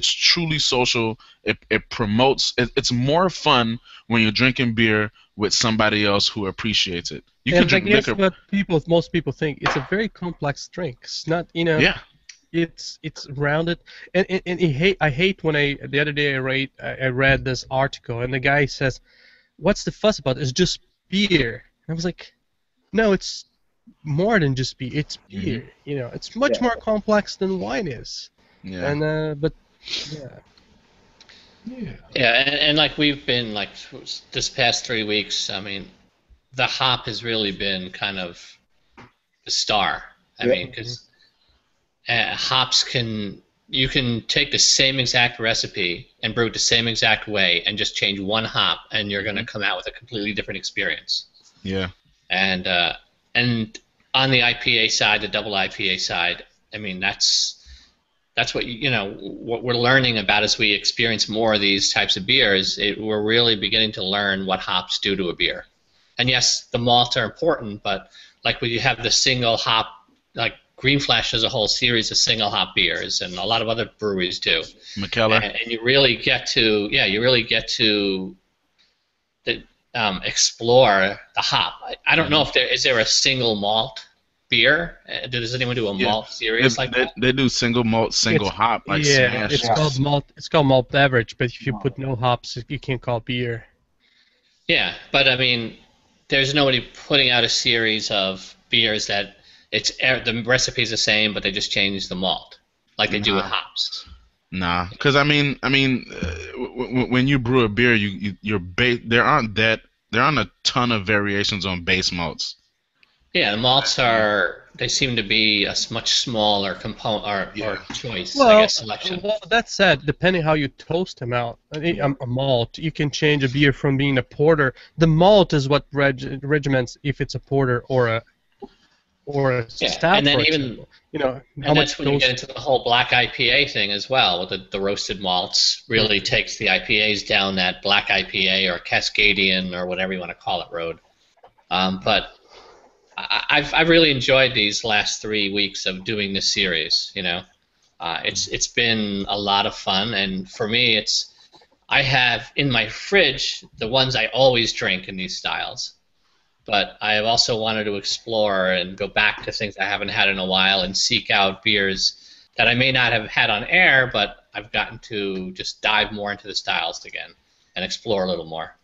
truly social. It promotes. It's more fun when you're drinking beer with somebody else who appreciates it. But most people think it's a very complex drink. It's not, you know. Yeah. It's rounded, and I hate when the other day I read this article and the guy says, "What's the fuss about? It's just beer." I was like, no, it's more than just beer. It's beer, you know. It's much more complex than wine is. Yeah. And and like we've been like this past 3 weeks. I mean, the hop has really been kind of the star. I mean, because hops you can take the same exact recipe and brew it the same exact way, and just change one hop, and you're going to come out with a completely different experience. Yeah, and on the IPA side, the double IPA side, I mean that's what what we're learning about as we experience more of these types of beers. We're really beginning to learn what hops do to a beer. And yes, the malts are important, but like when you have the single hop, like Green Flash has a whole series of single hop beers, and a lot of other breweries do. McKellar, and you really get to explore the hop. I don't know if is there a single malt beer? Does anyone do a malt series like that? They do single malt, single hop. Like Smash. It's called malt. It's called malt beverage, but if you put no hops, you can't call it beer. Yeah, but I mean, there's nobody putting out a series of beers that the recipe's the same, but they just change the malt like they do with hops. Nah, because when you brew a beer, there aren't a ton of variations on base malts. Yeah, the malts they seem to be a much smaller component or choice. Well, I guess, selection. Well, that said, depending how you toast them out, a malt, you can change a beer from being a porter. The malt is what regiments if it's a porter or a stout, and then and that's when you get into the whole black IPA thing as well. The roasted malts really takes the IPAs down that black IPA or Cascadian or whatever you want to call it road. But I've really enjoyed these last 3 weeks of doing this series. It's been a lot of fun, and for me, I have in my fridge the ones I always drink in these styles. But I have also wanted to explore and go back to things I haven't had in a while and seek out beers that I may not have had on air, but I've gotten to just dive more into the styles again. and explore a little more.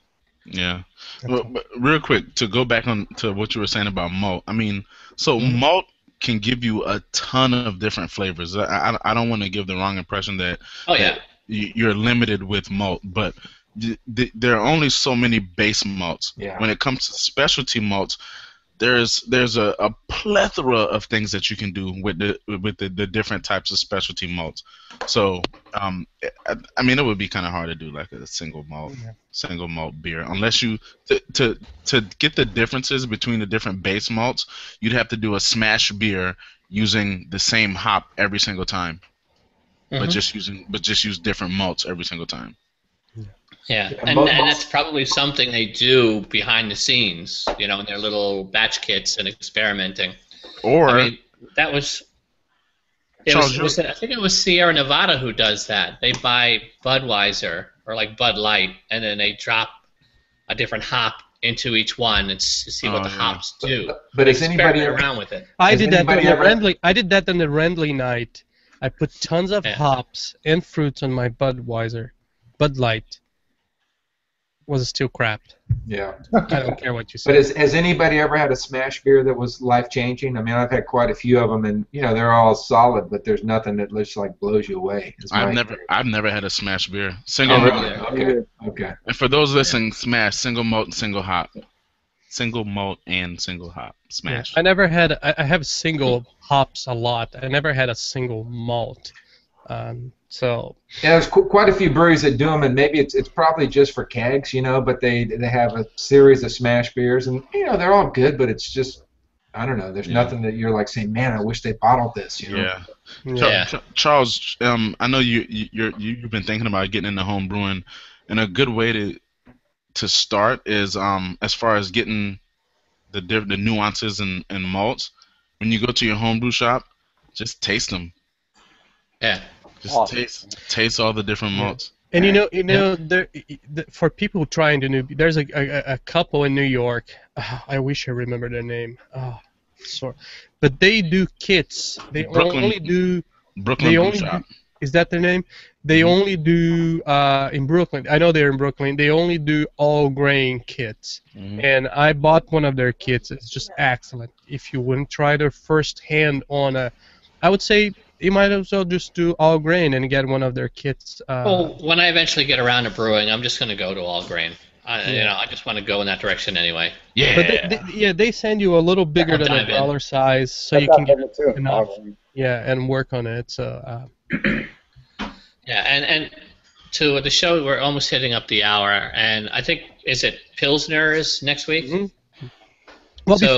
Yeah. Well, but real quick, to go back on to what you were saying about malt, I mean, so malt can give you a ton of different flavors. I don't want to give the wrong impression that, that you're limited with malt, but there are only so many base malts. Yeah. When it comes to specialty malts, there's a plethora of things that you can do with the different types of specialty malts. So, I mean, it would be kind of hard to do like a single malt beer unless you to get the differences between the different base malts. You'd have to do a smash beer using the same hop every single time, but just use different malts every single time. Yeah, and that's probably something they do behind the scenes, you know, in their little batch kits and experimenting. Or I mean, that was, I think it was Sierra Nevada who does that. They buy Budweiser or like Bud Light, and then they drop a different hop into each one and see what the hops do. But is anybody around with it? I did that on the Rendley night. I put tons of hops and fruits on my Budweiser, Bud Light. Was still crap. Yeah. I don't care what you say. But has anybody ever had a smash beer that was life-changing? I mean, I've had quite a few of them, and you know they're all solid, but there's nothing that just like blows you away. I've never had a smash beer. Single malt. Really? Okay. And for those listening, smash single malt and single hop. Single malt and single hop smash. Yeah, I never had. I have single hops a lot. I never had a single malt. So yeah, there's quite a few breweries that do them, and maybe it's probably just for kegs, you know. But they have a series of smash beers, and you know they're all good, but it's just I don't know. There's nothing that you're like saying, man, I wish they bottled this, you know. Yeah. Charles, I know you've been thinking about getting into home brewing, and a good way to start is as far as getting the nuances and malts. When you go to your homebrew shop, just taste them. Yeah. Just taste all the different malts. And you know, for people trying to new, there's a couple in New York. I wish I remember their name. Oh, sorry, but they do kits. They only do Brooklyn Brew Shop. Is that their name? They only do in Brooklyn. I know they're in Brooklyn. They only do all grain kits, and I bought one of their kits. It's just excellent. If you wouldn't try their first hand on a, I would say. You might as well just do all grain and get one of their kits. Well, when I eventually get around to brewing, I'm just going to go to all grain. You know, I just want to go in that direction anyway. Yeah. But they send you a little bigger than a dollar size, so you can get enough. Yeah, and work on it. So. Yeah, and to the show, we're almost hitting up the hour, and I think is it Pilsner is next week. Mm-hmm. Well, so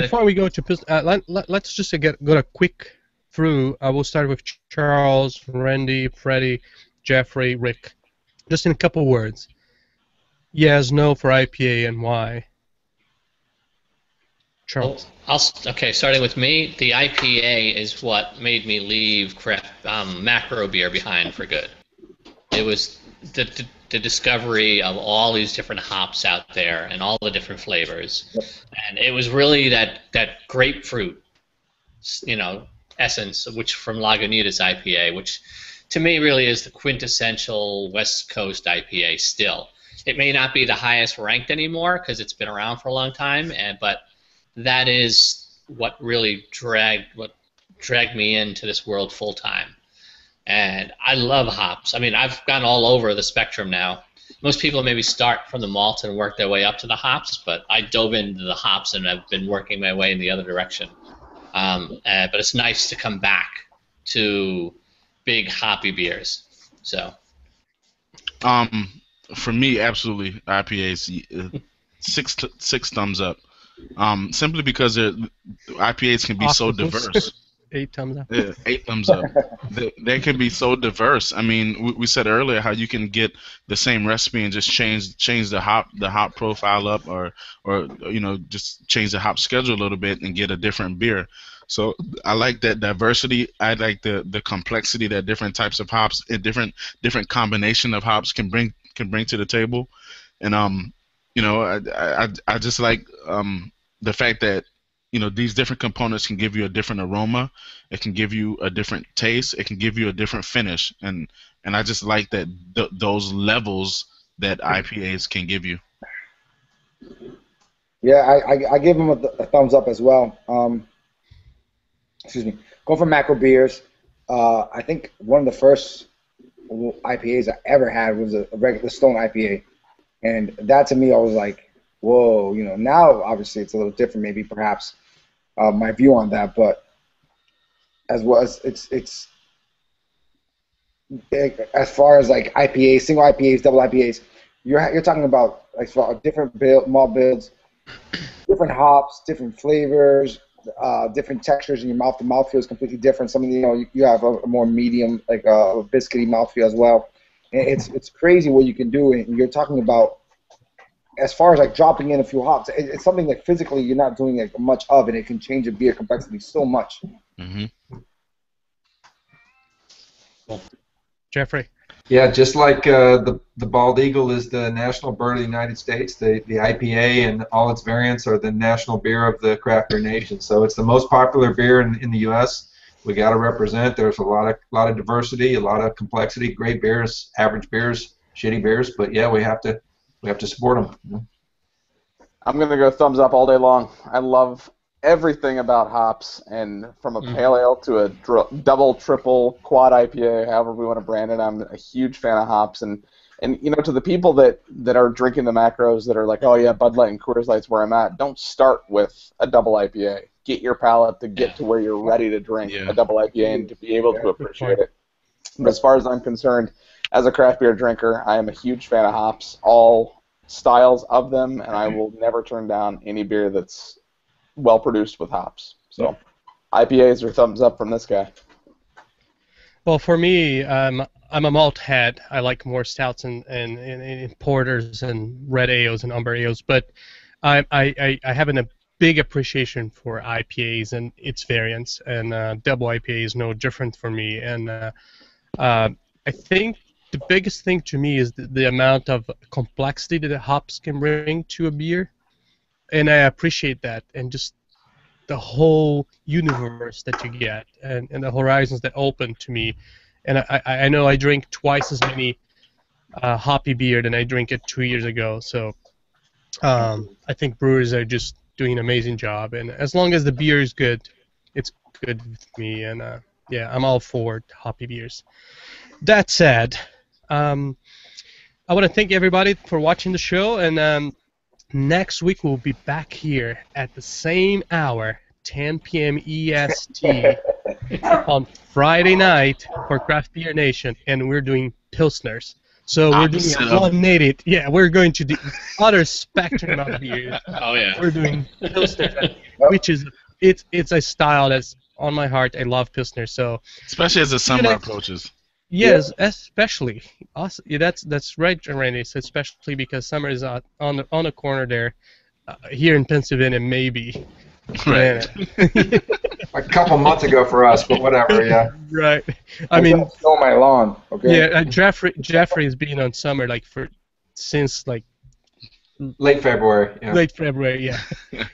before we go to Pilsner, let's just go to quick. Through, I will start with Charles, Randy, Freddie, Jeffrey, Rick. Just in a couple words. Yes, no for IPA and why. Charles. Well, okay, starting with me, the IPA is what made me leave macro beer behind for good. It was the discovery of all these different hops out there and all the different flavors. And it was really that grapefruit, you know, essence, which from Lagunitas IPA, which to me really is the quintessential West Coast IPA still. It may not be the highest ranked anymore because it's been around for a long time, but that is what really dragged me into this world full time. And I love hops. I mean, I've gone all over the spectrum now. Most people maybe start from the malt and work their way up to the hops, but I dove into the hops and I've been working my way in the other direction. But it's nice to come back to big hoppy beers. So, for me, absolutely IPAs, six thumbs up. Simply because IPAs can be so diverse. 8 thumbs up. Yeah, 8 thumbs up. They can be so diverse. I mean, we said earlier how you can get the same recipe and just change the hop profile up, or you know, just change the hop schedule a little bit and get a different beer. So I like that diversity. I like the complexity that different types of hops and different combination of hops can bring to the table. And you know, I just like the fact that, you know, these different components can give you a different aroma. It can give you a different taste. It can give you a different finish. And I just like that those levels that IPAs can give you. Yeah, I give them a thumbs up as well. Excuse me. Go for macro beers. I think one of the first IPAs I ever had was a regular Stone IPA, and that to me I was like, whoa, you know. Now obviously it's a little different, maybe perhaps my view on that, but as well as as far as like IPAs, single IPAs, double IPAs, you're talking about like different malt builds, different hops, different flavors, different textures in your mouth. The mouthfeel is completely different. Some of the, you know, you have a more medium, like a biscuity mouthfeel as well. And it's crazy what you can do. And you're talking about as far as like dropping in a few hops, it's something that physically you're not doing like much of, and it can change a beer complexity so much. Mm-hmm. Cool. Jeffrey. Yeah, just like the bald eagle is the national bird of the United States, the IPA and all its variants are the national beer of the craft beer nation. So it's the most popular beer in the U.S. We got to represent. There's a lot of diversity, a lot of complexity. Great beers, average beers, shitty beers, but yeah, we have to support them. I'm gonna go thumbs up all day long. I love everything about hops, and from a pale ale to a double, triple, quad IPA, however we want to brand it, I'm a huge fan of hops. And you know, to the people that are drinking the macros that are like, oh yeah, Bud Light and Coors Light's where I'm at, don't start with a double IPA. Get your palate to get to where you're ready to drink a double IPA and to be able to appreciate it. But as far as I'm concerned, as a craft beer drinker, I am a huge fan of hops, all styles of them, and I will never turn down any beer that's well produced with hops. So IPAs are thumbs up from this guy. Well, for me, I'm a malt head. I like more stouts and porters and red ales and umber ales, but I have a big appreciation for IPAs and its variants, and double IPA is no different for me. And I think the biggest thing to me is the amount of complexity that the hops can bring to a beer. And I appreciate that, and just the whole universe that you get, and the horizons that open to me. And I know I drink twice as many hoppy beer than I drank it 2 years ago. So I think brewers are just doing an amazing job. And as long as the beer is good, it's good with me. And yeah, I'm all for hoppy beers. That said, I want to thank everybody for watching the show, and next week we'll be back here at the same hour, 10 p.m. EST, on Friday night for Craft Beer Nation, and we're doing Pilsners. So we're doing 180. Yeah, we're going to the other spectrum of beer. Oh yeah, we're doing Pilsners, which is it's a style that's on my heart. I love Pilsners, so especially as the summer approaches. Yes, especially. Awesome. Yeah, that's right, Randy. So especially because summer is on the corner there, here in Pennsylvania, maybe. Right. A couple months ago for us, but whatever. Yeah. Right. I mean, on my lawn. Okay. Yeah, Jeffrey's been on summer like since like late February. Yeah. Late February. Yeah.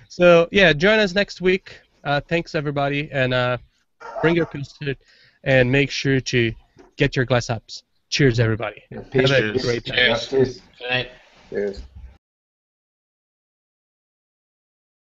So yeah, join us next week. Thanks everybody, and bring your pistol, and make sure to get your glass ups. Cheers, everybody. Peace. Have a great time. Cheers. Cheers. Good night. Cheers.